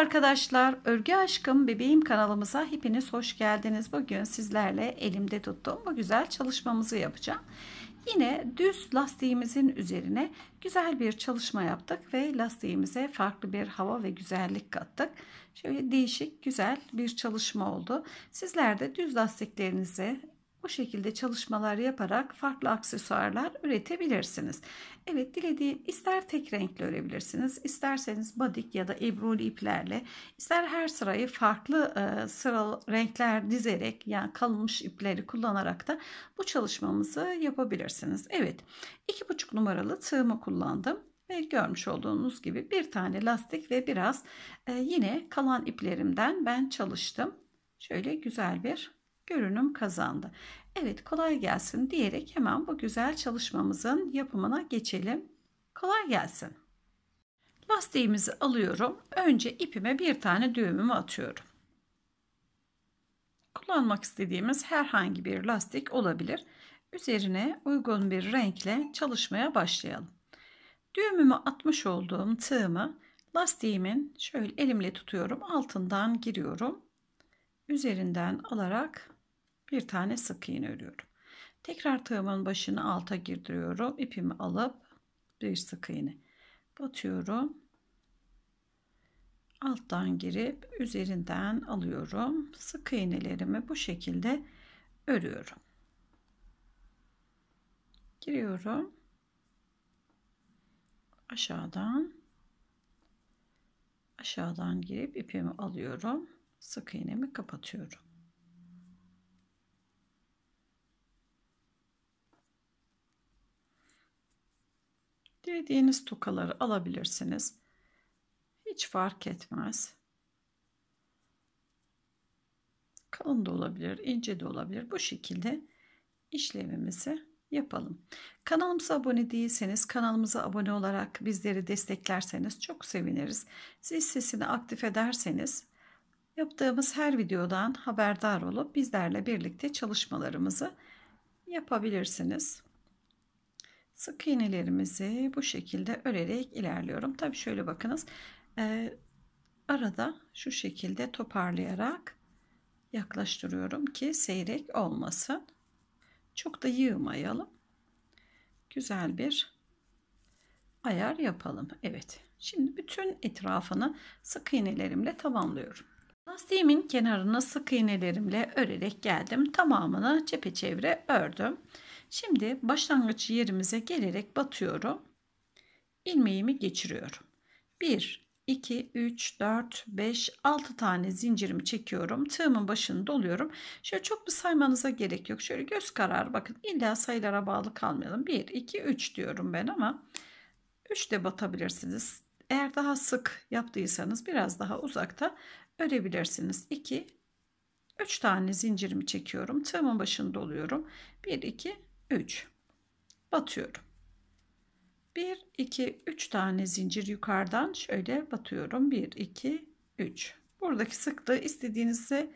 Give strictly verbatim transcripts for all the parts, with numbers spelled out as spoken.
arkadaşlar, Örgü Aşkım Bebeğim kanalımıza hepiniz hoş geldiniz. Bugün sizlerle elimde tuttuğum bu güzel çalışmamızı yapacağım. Yine düz lastiğimizin üzerine güzel bir çalışma yaptık ve lastiğimize farklı bir hava ve güzellik kattık. Şöyle değişik güzel bir çalışma oldu. Sizler de düz lastiklerinizi bu şekilde çalışmalar yaparak farklı aksesuarlar üretebilirsiniz. Evet, dilediğin ister tek renkli örebilirsiniz, isterseniz badik ya da ebruli iplerle, ister her sırayı farklı e, sıralı renkler dizerek, yani kalınmış ipleri kullanarak da bu çalışmamızı yapabilirsiniz. Evet, iki buçuk numaralı tığımı kullandım. Ve görmüş olduğunuz gibi bir tane lastik ve biraz e, yine kalan iplerimden ben çalıştım. Şöyle güzel bir görünüm kazandı. Evet, kolay gelsin diyerek hemen bu güzel çalışmamızın yapımına geçelim. Kolay gelsin. Lastiğimizi alıyorum. Önce ipime bir tane düğümümü atıyorum. Kullanmak istediğimiz herhangi bir lastik olabilir. Üzerine uygun bir renkle çalışmaya başlayalım. Düğümümü atmış olduğum tığımı lastiğimin şöyle elimle tutuyorum. Altından giriyorum. Üzerinden alarak bir tane sık iğne örüyorum. Tekrar tığımın başını alta girdiriyorum. İpimi alıp bir sık iğne batıyorum. Alttan girip üzerinden alıyorum. Sık iğnelerimi bu şekilde örüyorum. Giriyorum. Aşağıdan aşağıdan girip ipimi alıyorum. Sık iğnemi kapatıyorum. Dilediğiniz tokaları alabilirsiniz. Hiç fark etmez. Kalın da olabilir, ince de olabilir. Bu şekilde işlemimizi yapalım. Kanalımıza abone değilseniz kanalımıza abone olarak bizleri desteklerseniz çok seviniriz. Zil sesini aktif ederseniz yaptığımız her videodan haberdar olup bizlerle birlikte çalışmalarımızı yapabilirsiniz. Sık iğnelerimizi bu şekilde örerek ilerliyorum. Tabii şöyle bakınız, e, arada şu şekilde toparlayarak yaklaştırıyorum ki seyrek olmasın. Çok da yığmayalım. Güzel bir ayar yapalım. Evet, şimdi bütün etrafını sık iğnelerimle tamamlıyorum. Lastiğimin kenarını sık iğnelerimle örerek geldim. Tamamını çepeçevre ördüm. Şimdi başlangıç yerimize gelerek batıyorum. İlmeğimi geçiriyorum. bir, iki, üç, dört, beş, altı tane zincirimi çekiyorum. Tığımın başını doluyorum. Şöyle çok bir saymanıza gerek yok. Şöyle göz kararı bakın. İlla sayılara bağlı kalmayalım. bir, iki, üç diyorum ben ama üç de batabilirsiniz. Eğer daha sık yaptıysanız biraz daha uzakta örebilirsiniz. iki, üç tane zincirimi çekiyorum. Tığımın başını doluyorum. bir, iki, üç. Batıyorum. bir, iki, üç tane zincir yukarıdan şöyle batıyorum. bir, iki, üç. Buradaki sıklığı istediğinize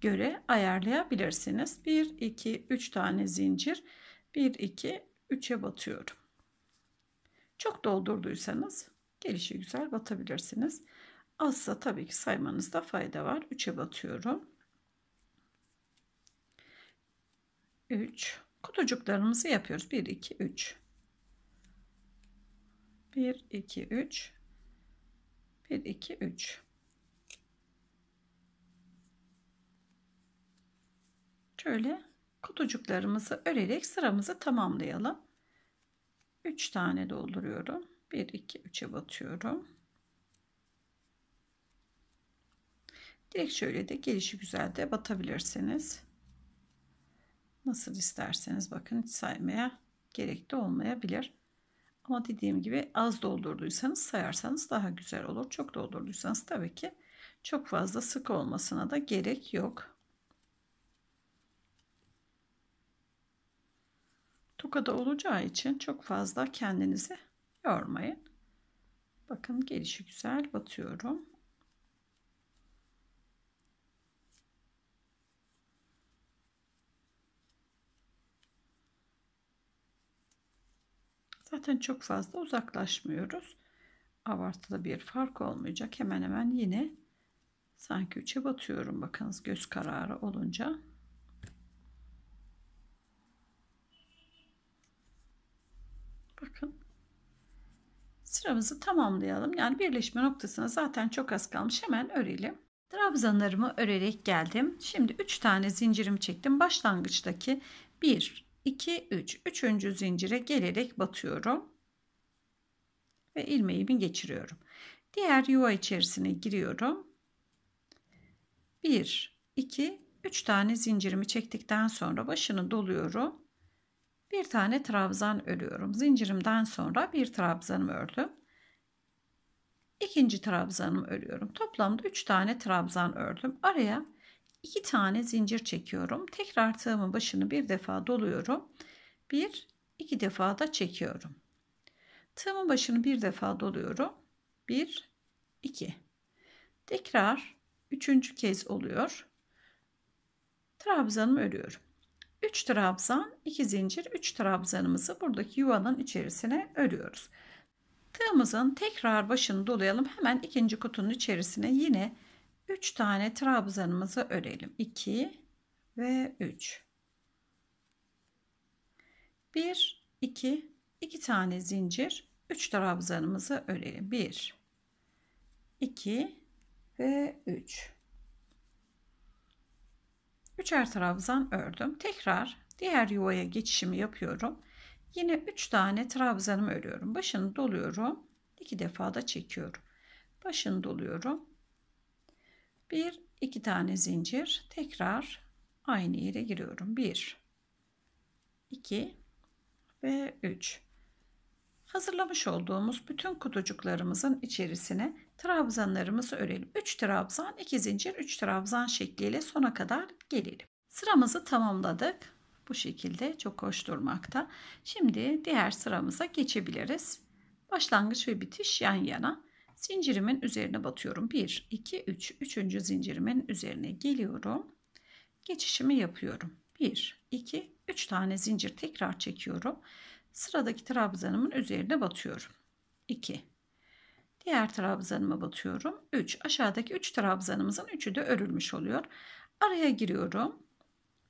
göre ayarlayabilirsiniz. bir, iki, üç tane zincir. bir, iki, üçe batıyorum. Çok doldurduysanız gelişigüzel batabilirsiniz. Azsa tabii ki saymanızda fayda var. üçe batıyorum. üç. Kutucuklarımızı yapıyoruz. bir, iki, üç. bir, iki, üç. bir, iki, üç. Şöyle kutucuklarımızı örerek sıramızı tamamlayalım. üç tane dolduruyorum. bir, iki, üçe batıyorum. Direkt şöyle de gelişigüzel de batabilirsiniz. Nasıl isterseniz bakın, hiç saymaya gerek de olmayabilir. Ama dediğim gibi az doldurduysanız sayarsanız daha güzel olur. Çok doldurduysanız tabii ki çok fazla sık olmasına da gerek yok. Tokada olacağı için çok fazla kendinizi yormayın. Bakın gelişigüzel batıyorum. Zaten çok fazla uzaklaşmıyoruz. abartılı bir fark olmayacak. Hemen hemen yine sanki üçe batıyorum. Bakınız göz kararı olunca. Bakın. Sıramızı tamamlayalım. Yani birleşme noktasına zaten çok az kalmış. Hemen örelim. Trabzanlarımı örerek geldim. Şimdi üç tane zincirim çektim. Başlangıçtaki bir, iki, üç. üçüncü zincire gelerek batıyorum. Ve ilmeğimi geçiriyorum. Diğer yuva içerisine giriyorum. bir, iki, üç tane zincirimi çektikten sonra başını doluyorum. Bir tane trabzan örüyorum. Zincirimden sonra bir trabzanımı ördüm. İkinci trabzanımı örüyorum. Toplamda üç tane trabzan ördüm. Araya iki tane zincir çekiyorum. Tekrar tığımın başını bir defa doluyorum. bir, iki defa da çekiyorum. Tığımın başını bir defa doluyorum. bir, iki. Tekrar üçüncü kez oluyor. Trabzanımı örüyorum. üç trabzan, iki zincir, üç trabzanımızı buradaki yuvanın içerisine örüyoruz. Tığımızın tekrar başını dolayalım. Hemen ikinci kutunun içerisine yine üç tane trabzanımızı örelim. iki ve üç. bir, iki, iki tane zincir, üç trabzanımızı örelim. bir, iki ve üç. üçer trabzan ördüm. Tekrar diğer yuvaya geçişimi yapıyorum. Yine üç tane trabzanımı örüyorum. Başını doluyorum. iki defa da çekiyorum. Başını doluyorum. bir, iki tane zincir. Tekrar aynı yere giriyorum. bir, iki ve üç. Hazırlamış olduğumuz bütün kutucuklarımızın içerisine trabzanlarımızı örelim. üç trabzan, iki zincir, üç trabzan şekliyle sona kadar gelelim. Sıramızı tamamladık. Bu şekilde çok hoş durmakta. Şimdi diğer sıramıza geçebiliriz. Başlangıç ve bitiş yan yana. Zincirimin üzerine batıyorum. bir, iki, üç. üçüncü zincirimin üzerine geliyorum. Geçişimi yapıyorum. bir, iki, üç tane zincir tekrar çekiyorum. Sıradaki trabzanımın üzerine batıyorum. iki. Diğer trabzanıma batıyorum. üç. Aşağıdaki üç trabzanımızın üçü de örülmüş oluyor. Araya giriyorum.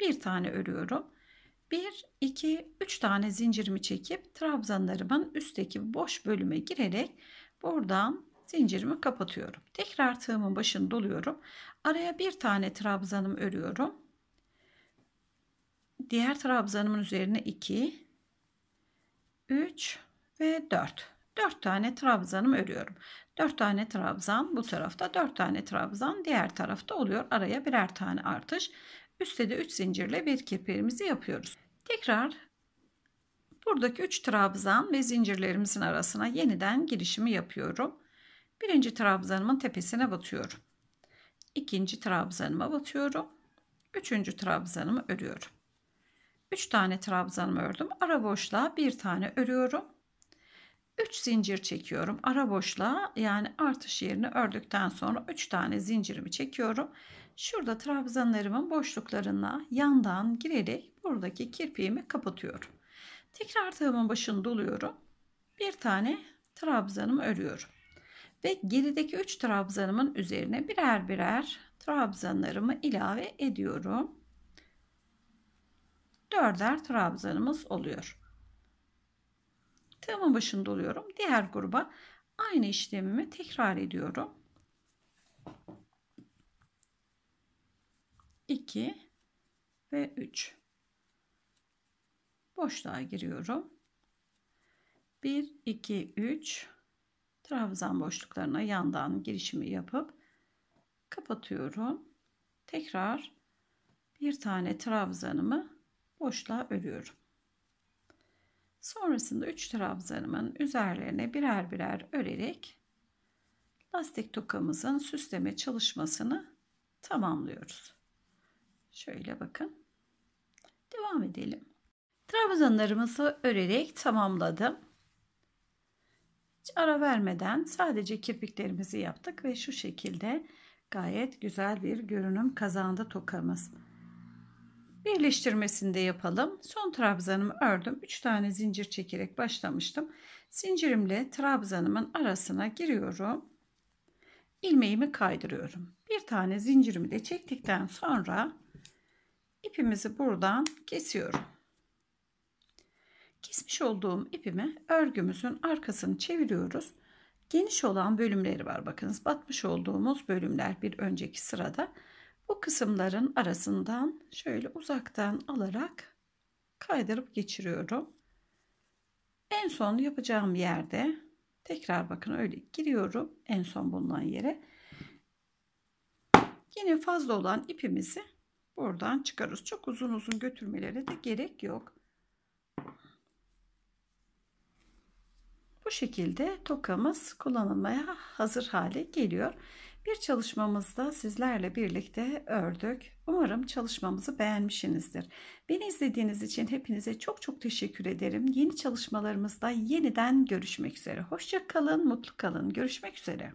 bir tane örüyorum. bir, iki, üç tane zincirimi çekip trabzanlarımın üstteki boş bölüme girerek buradan zincirimi kapatıyorum. Tekrar tığımın başını doluyorum. Araya bir tane trabzanımı örüyorum. Diğer trabzanımın üzerine iki, üç ve dört. dört tane trabzanımı örüyorum. dört tane trabzan bu tarafta, dört tane trabzan diğer tarafta oluyor. Araya birer tane artış. Üstte de üç zincirle bir kirpiğimizi yapıyoruz. Tekrar buradaki üç trabzan ve zincirlerimizin arasına yeniden girişimi yapıyorum. Birinci trabzanımın tepesine batıyorum. İkinci trabzanıma batıyorum. Üçüncü trabzanımı örüyorum. üç tane trabzanımı ördüm. Ara boşluğa bir tane örüyorum. üç zincir çekiyorum. Ara boşluğa yani artış yerini ördükten sonra üç tane zincirimi çekiyorum. Şurada trabzanlarımın boşluklarına yandan girerek buradaki kirpiğimi kapatıyorum. Tekrar tığımın başını doluyorum. bir tane trabzanımı örüyorum. Ve gerideki üç trabzanımın üzerine birer birer trabzanlarımı ilave ediyorum. dörder trabzanımız oluyor. Tığımın başını doluyorum. Diğer gruba aynı işlemimi tekrar ediyorum. iki ve üç. Boşluğa giriyorum. bir, iki, üç. Trabzan boşluklarına yandan girişimi yapıp kapatıyorum. Tekrar bir tane trabzanımı boşluğa örüyorum. Sonrasında üç trabzanımın üzerlerine birer birer örerek lastik tokamızın süsleme çalışmasını tamamlıyoruz. Şöyle bakın. Devam edelim. Trabzanlarımızı örerek tamamladım. Hiç ara vermeden sadece kirpiklerimizi yaptık ve şu şekilde gayet güzel bir görünüm kazandı tokamız. Birleştirmesini de yapalım. Son trabzanımı ördüm. üç tane zincir çekerek başlamıştım. Zincirimle trabzanımın arasına giriyorum. İlmeğimi kaydırıyorum. Bir tane zincirimi de çektikten sonra ipimizi buradan kesiyorum. Kesmiş olduğum ipimi örgümüzün arkasını çeviriyoruz. Geniş olan bölümleri var. Bakınız, batmış olduğumuz bölümler bir önceki sırada. Bu kısımların arasından şöyle uzaktan alarak kaydırıp geçiriyorum. En son yapacağım yerde tekrar bakın öyle giriyorum en son bulunan yere. Yine fazla olan ipimizi buradan çıkarız. Çok uzun uzun götürmelere de gerek yok. Bu şekilde tokamız kullanılmaya hazır hale geliyor. Bir çalışmamızda sizlerle birlikte ördük. Umarım çalışmamızı beğenmişsinizdir. Beni izlediğiniz için hepinize çok çok teşekkür ederim. Yeni çalışmalarımızda yeniden görüşmek üzere. Hoşça kalın, mutlu kalın. Görüşmek üzere.